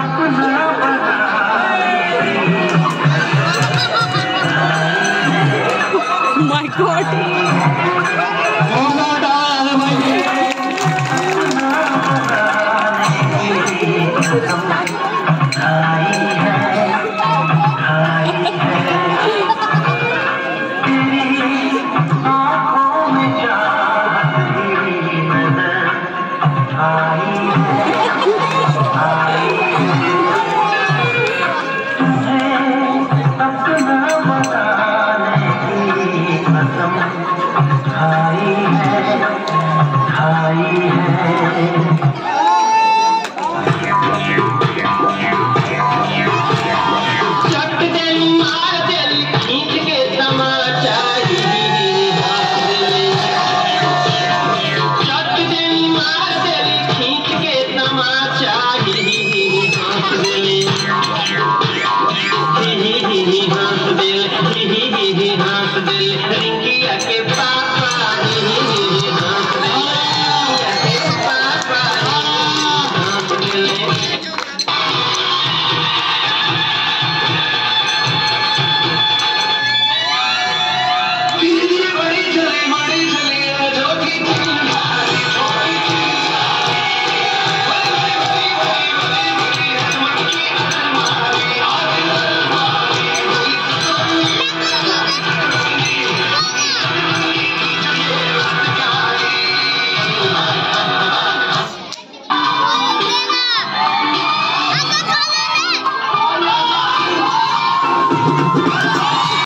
My God. Hi, hi, hi.